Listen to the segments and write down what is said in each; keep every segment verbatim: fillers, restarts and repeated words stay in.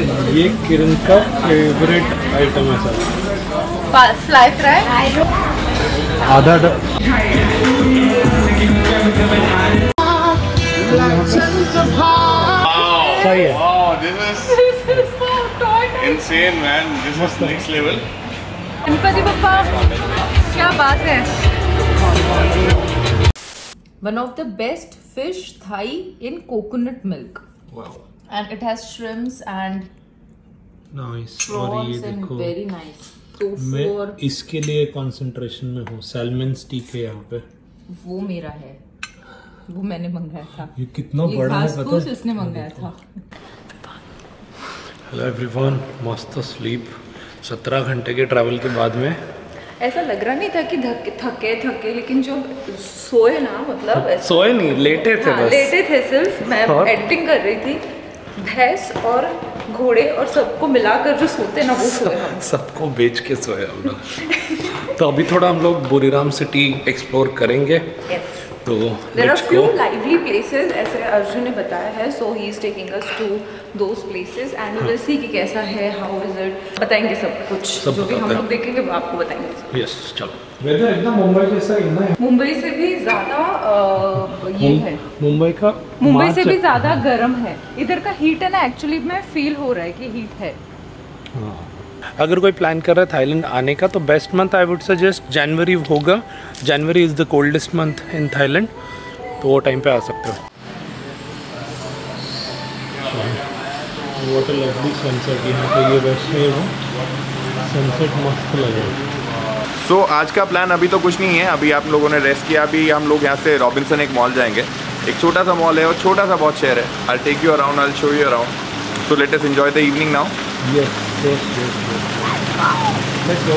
ये किरण का favourite item है सर, फ्राई फ्राई आधा सही है। Insane man, this is next level. Ganpati Bappa क्या बात है। One of the best fish thai in coconut milk. Wow. And it has shrimps and nice prawns and very nice. So for इसके लिए concentration में हूँ। सैल्मन स्टिक है यहाँ पे, वो मेरा है, वो मैंने मंगाया था। ये कितना बड़ा है पता है, इसने मंगाया था। हेलो एवरीवन, मस्त स्लीप। सत्रह घंटे के ट्रैवल के बाद में ऐसा लग रहा नहीं था कि थके थके, लेकिन जो सोए ना, मतलब सोए नहीं, लेटे थे। हाँ, बस लेटे थे सिर्फ। मैं एडिटिंग कर रही थी। भैंस और घोड़े और सबको मिलाकर जो सोते ना, वो सोए हम। सबको बेच के सोए हम लोग। तो अभी थोड़ा हम लोग बुरीराम सिटी एक्सप्लोर करेंगे। yes. तो there are few lively places ऐसे अर्जुन ने बताया है, so he is taking us to those places and will see कि कैसा है, हाउ इज इट, बताएंगे सब कुछ। सब जो भी हम लोग देखेंगे वो आपको बताएंगे। यस yes, चलो। वेदर एकदम मुंबई जैसा है, मुंबई से भी ज्यादा ये है, मुंबई का मुंबई से भी ज्यादा गर्म है। इधर का हीट है ना, एक्चुअली मैं फील हो रहा है कि हीट है। हां, अगर कोई प्लान कर रहा है थाईलैंड आने का, तो best month I would suggest January होगा। January is the coldest month in Thailand, तो वो टाइम पे आ सकते हो। सनसेट यहाँ पे, ये सनसेट मस्त लग रहा है। सो आज का प्लान अभी तो कुछ नहीं है, अभी आप लोगों ने रेस्ट किया। अभी हम लोग यहाँ से रॉबिन्सन एक मॉल जाएंगे, एक छोटा सा मॉल है और छोटा सा बहुत शहर है। I take you around, I show you around. So let us enjoy the evening now. Yes Yes, yes, yes. Let's go.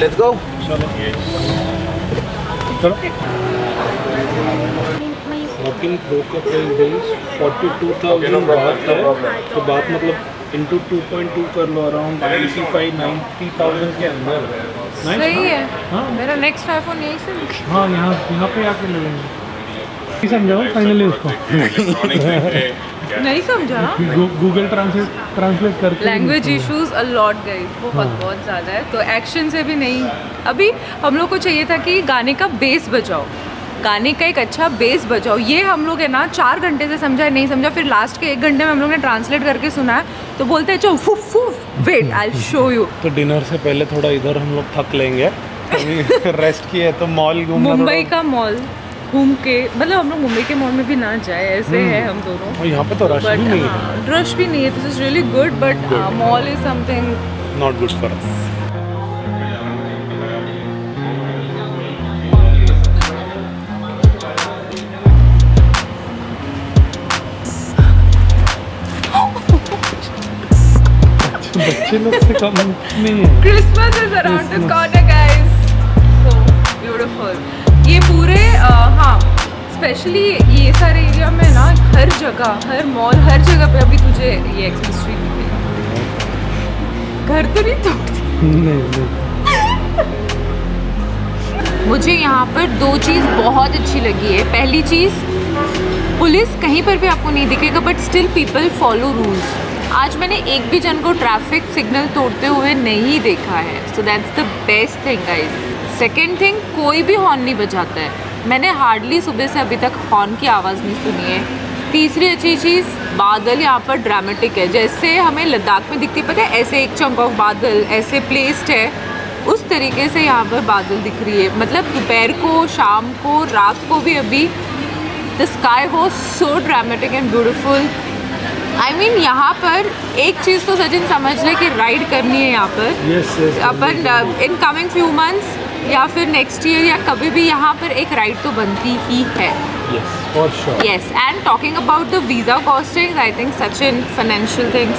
Let's go. Yes. Chalo. Walking pro का price range forty two thousand बात है, तो बात मतलब into two point two कर लो, around eighty five ninety thousand के अंदर सही है। हाँ, मेरा नेक्स्ट आईफोन यही से। हाँ, यहाँ यहाँ पे आके ले लेंगे। समझाओ फाइनली उसको। नहीं समझा, गूगल ट्रांसलेट ट्रांसलेट करके। Language issues a lot guys, बहुत बहुत ज़्यादा है, तो एक्शन से भी नहीं। अभी हम लोग को चाहिए था कि गाने का बेस बजाओ, गाने का एक अच्छा बेस बजाओ। ये हम लोग है ना चार घंटे से समझा, नहीं समझा, फिर लास्ट के एक घंटे में हम लोग ने ट्रांसलेट करके सुना, तो बोलते हैं चो फुफ फुफ wait I will show you. तो डिनर से पहले थोड़ा इधर हम लोग थक लेंगे, रेस्ट किया है तो मॉल घूमना। मुंबई का मॉल घूम के, मतलब हम लोग मुंबई के मॉल में भी ना जाए, ऐसे है हम दोनों। और यहाँ पे तो रश भी नहीं है, रश भी नहीं है। This is really good, but mall is something not good for us. बच्चे लोग से कम नहीं है। Christmas is around the corner guys, so beautiful. ये पूरे आ, हाँ स्पेशली ये सारे एरिया में ना, हर जगह, हर मॉल, हर जगह पे अभी तुझे ये एक्सेस फ्री मिलेगा। घर तो नहीं तोड़ती। नहीं नहीं। मुझे यहाँ पर दो चीज़ बहुत अच्छी लगी है। पहली चीज़, पुलिस कहीं पर भी आपको नहीं दिखेगा, but still people follow rules. आज मैंने एक भी जन को ट्रैफिक सिग्नल तोड़ते हुए नहीं देखा है, so that's the best thing guys. Second thing, कोई भी हॉर्न नहीं बजाता है। मैंने हार्डली सुबह से अभी तक हॉर्न की आवाज़ नहीं सुनी है। तीसरी अच्छी चीज़, बादल यहाँ पर ड्रामेटिक है। जैसे हमें लद्दाख में दिखती, पता है, ऐसे एक चंक ऑफ बादल ऐसे प्लेस्ड है, उस तरीके से यहाँ पर बादल दिख रही है। मतलब दोपहर को, शाम को, रात को भी अभी the sky was so dramatic and beautiful. I I mean mean, यहाँ पर एक चीज़ तो सचिन समझ ले कि राइड करनी है यहाँ पर। yes, yes, अपन इन कमिंग फ्यू मंथ्स या फिर नेक्स्ट ईयर या कभी भी यहाँ पर एक राइड तो बनती ही है। Yes for sure. Yes and talking about the visa costing, I think Sachin financial things.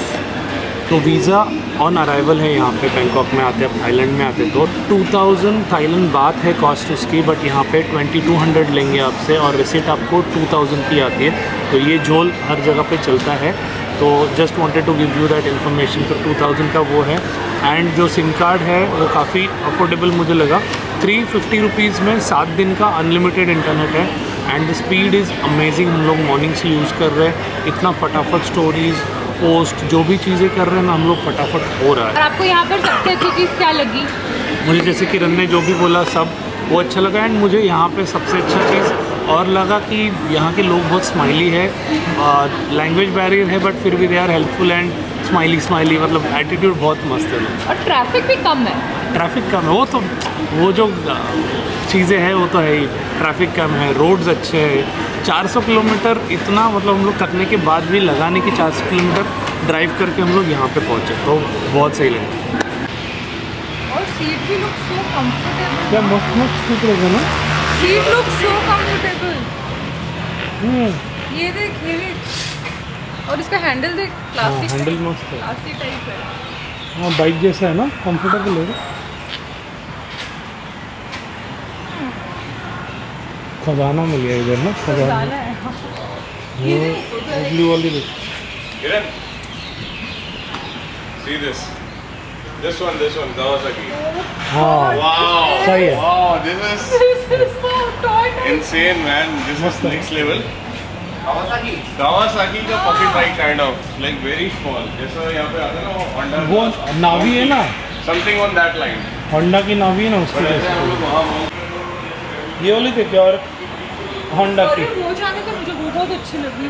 तो वीज़ा ऑन अराइवल है यहाँ पे, बैंकॉक में आते हैं, थाईलैंड में आते तो टू थाउज़ेंड थाईलैंड बात है कॉस्ट उसकी, बट यहाँ पे ट्वेंटी टू हंड्रेड लेंगे आपसे और रिसिट आपको टू थाउज़ेंड की आती है। तो ये झोल हर जगह पे चलता है, तो just wanted to give you that information. तो टू थाउज़ेंड का वो है, एंड जो सिम कार्ड है वो काफ़ी अफोर्डेबल मुझे लगा। थ्री फिफ्टी रुपीज़ में सात दिन का अनलिमिटेड इंटरनेट है, and the speed is amazing. हम लोग मॉर्निंग से यूज़ कर रहे हैं, इतना फटाफट स्टोरीज पोस्ट जो भी चीज़ें कर रहे हैं ना, हम लोग फटाफट हो रहा है। आपको यहाँ पर सबसे अच्छी चीज़ क्या लगी? मुझे जैसे किरण ने जो भी बोला सब वो अच्छा लगा। एंड मुझे यहाँ पे सबसे अच्छी चीज़ और लगा कि यहाँ के लोग बहुत स्माइली है, लैंग्वेज बैरियर है बट फिर भी they are helpful and smiley smiley, मतलब एटीट्यूड बहुत मस्त है। और ट्रैफिक भी कम है, ट्रैफिक कम है, वो तो वो जो चीज़ें हैं वो तो है ही। ट्रैफिक कम है, रोड्स अच्छे हैं, चार सौ किलोमीटर इतना मतलब हम लोग थकने के बाद भी लगा नहीं कि चार सौ किलोमीटर ड्राइव करके हम लोग यहाँ पे पहुँचे, तो बहुत सही लगा। और सीट भी लुक सो कंफर्टेबल, क्या मस्त मस्त सीट रहेगा ना, सीट लुक सो कंफर्टेबल। ये देख, ये और इसका हैंडल देख, क्लासिक हैंडल मस्त है, क्लासिक टाइप है। हाँ, बाइक जैसा है ना, कंफर्टेबल है। खजाना मिल गया इधर ना, खजाना है। ब्लू वाली देख, Kiran see this this one this one Kawasaki. हां वाओ, सही है। Wow, this is this is so toy insane man, this is next level. Kawasaki Kawasaki का pocket bike kind of like very small, जैसा यहां पे आता है ना होंडा, वो नावी है ना, something on that line, Honda की नावी है ना उसके जैसा। ये वाली थी क्या? और होंडा की वो जाने का मुझे वो बहुत अच्छी लगी।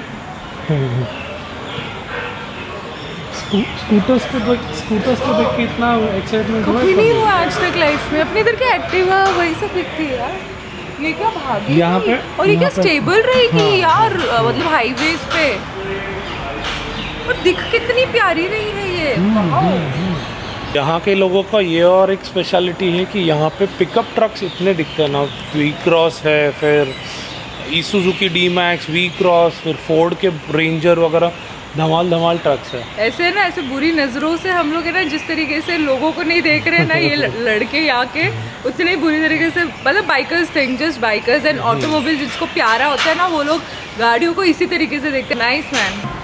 स्कूटर्स को देख, स्कूटर्स को देख के इतना एक्साइटमेंट हुआ कभी नहीं हुआ आज तक लाइफ में। अपने इधर क्या एक्टिवा वही सब दिखती है यार, ये क्या भागी यहाँ पे, और ये क्या स्टेबल रहेगी यार, मतलब हाईवेज पे। और दिख कितनी प्यारी रही है ये। यहाँ के लोगों का ये और एक स्पेशलिटी है कि यहाँ पे पिकअप ट्रक्स इतने दिखते हैं ना, वी क्रॉस है, फिर ईसूजू की डी मैक्स, वी क्रॉस, फिर फोर्ड के रेंजर वगैरह, धमाल धमाल ट्रक्स है। ऐसे ना, ऐसे बुरी नज़रों से हम लोग है ना, जिस तरीके से लोगों को नहीं देख रहे ना ये लड़के यहाँ के, उतने बुरी तरीके से मतलब bikers thing, just bikers and automobile जिसको प्यारा होता है ना, वो लोग गाड़ियों को इसी तरीके से देखते हैं। Nice man.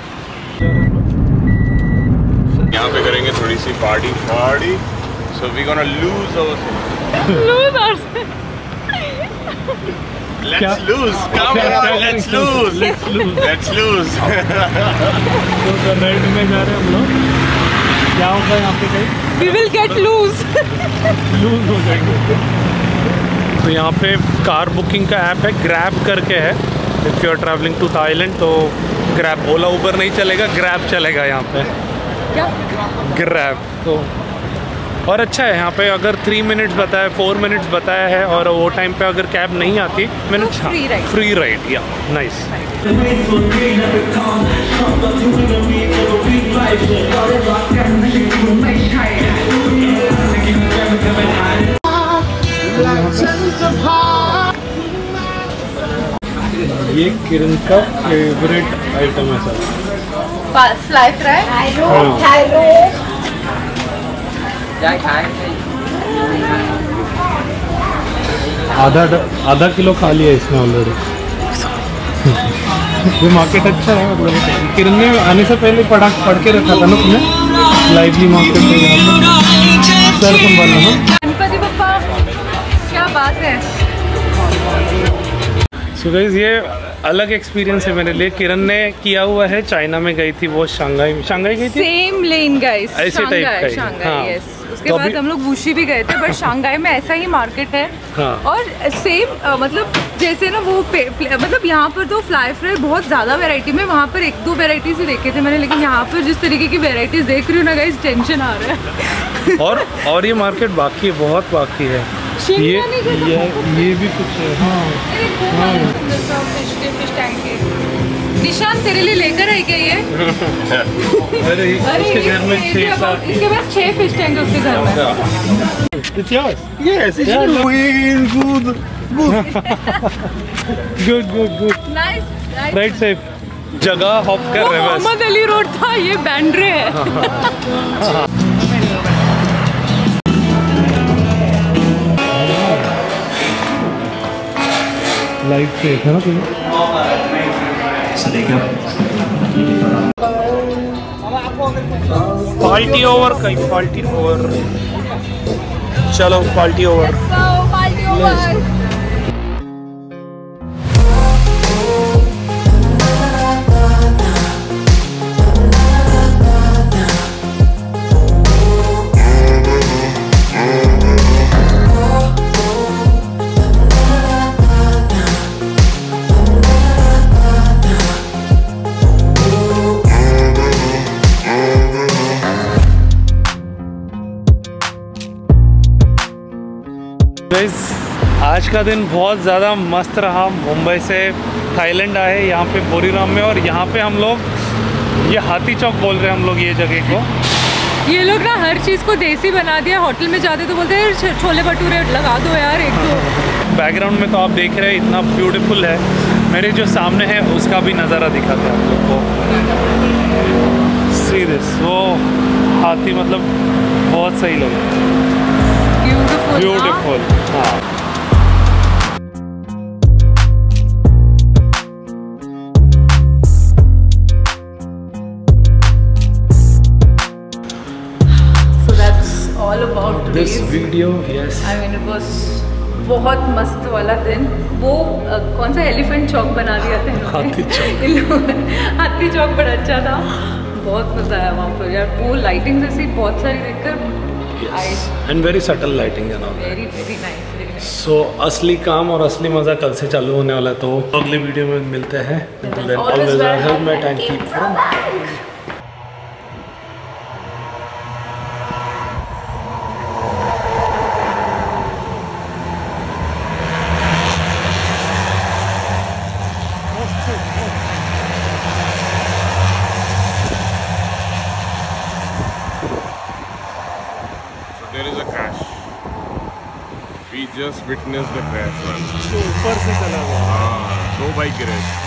यहाँ पे करेंगे थोड़ी सी party party, so we gonna lose ourselves, lose ourselves, let's lose, come on, let's lose, let's lose, let's lose। तो राइड में जा रहे हैं हम लोग, क्या होगा यहाँ पे कहीं, we will get lose, lose हो जाएंगे। तो यहाँ पे कार बुकिंग का ऐप है, ग्रैब करके है। If you are travelling to Thailand तो ग्रैब, ओला उबर नहीं चलेगा, ग्रैब चलेगा यहाँ पे, ग्रैब। तो और अच्छा है यहाँ पे, अगर थ्री मिनट्स बताया, फोर मिनट्स बताया है, और वो टाइम पे अगर कैब नहीं आती मैंने तो फ्री राइड, फ्री राइड या नाइस। ये किरण का फेवरेट आइटम है सर, फ्लाई फ्राई। आधा आधा किलो खा लिया इसने ऑलरेडी। ये मार्केट अच्छा है, मतलब किरण ने आने से पहले पढ़ा पढ़ के रखा था ना तुमने, लाइवली मार्केट है यहाँ पे, सर संभालना ना। गणपति बप्पा क्या बात है। सो गाइस, ये अलग एक्सपीरियंस है मेरे लिए। किरण ने किया हुआ है, चाइना में गई थी वो, शंघाई में, शंघाई गई थी, सेम लेन गाइस, ऐसे टाइप का ही। हाँ, yes. उसके तो बाद हम लोग वुशी भी गए थे, बट शंघाई में ऐसा ही मार्केट है। हाँ. और सेम मतलब जैसे ना वो पे, प्ले, मतलब यहाँ पर तो फ्लाई फ्राई बहुत ज़्यादा वेराइटी में, वहाँ पर एक दो वेराइटीज ही देखे थे मैंने, लेकिन यहाँ पर जिस तरीके की वेराइटीज देख रही हूँ ना गाइस, टेंशन आ रहा है। और और ये मार्केट बाकी है, बहुत बाकी है। ये ये ये भी कुछ है। हाँ, निशान तेरे लिए लेकर आई क्या ये? अरे इसके घर में छह सात, इसके पास छह फिश टैंक उसके घर में। Yes, good good good good, nice, right safe जगह हॉप कर रहे हैं। मोहम्मद अली रोड था, ये बैंड्रे है। लाइफ से है ना, कोई पार्टी ओवर, कहीं पार्टी ओवर, चलो पार्टी ओवर। आज का दिन बहुत ज़्यादा मस्त रहा। मुंबई से थाईलैंड आए यहाँ पे बुरीराम में, और यहाँ पे हम लोग ये हाथी चौक बोल रहे हैं हम लोग ये जगह को। ये लोग ना हर चीज़ को देसी बना दिया। होटल में जाते तो बोलते हैं छोले भटूरे लगा दो यार एक दो। बैकग्राउंड में तो आप देख रहे हैं इतना ब्यूटीफुल है, मेरे जो सामने है उसका भी नज़ारा दिखाते हैं आप लोग को। सीरियस वो हाथी मतलब बहुत सही लगे, ब्यूटीफुल। हाँ This video, yes. I mean, it was बहुत मस्त वाला दिन। वो आ, कौन सा एलिफेंट चौक बना दिया था हाथी चौक। हाथी चौक बड़ा अच्छा था, बहुत मजा आया वहाँ पर यार। वो लाइटिंग जैसी बहुत सारी देखकर, yes. And very subtle lighting है ना, very very nice, very nice. So असली काम और असली मजा कल से चालू होने वाला है, तो अगले वीडियो में मिलते हैं। Just witness the crash. ऊपर से चला गया, दो बाइक गिरे।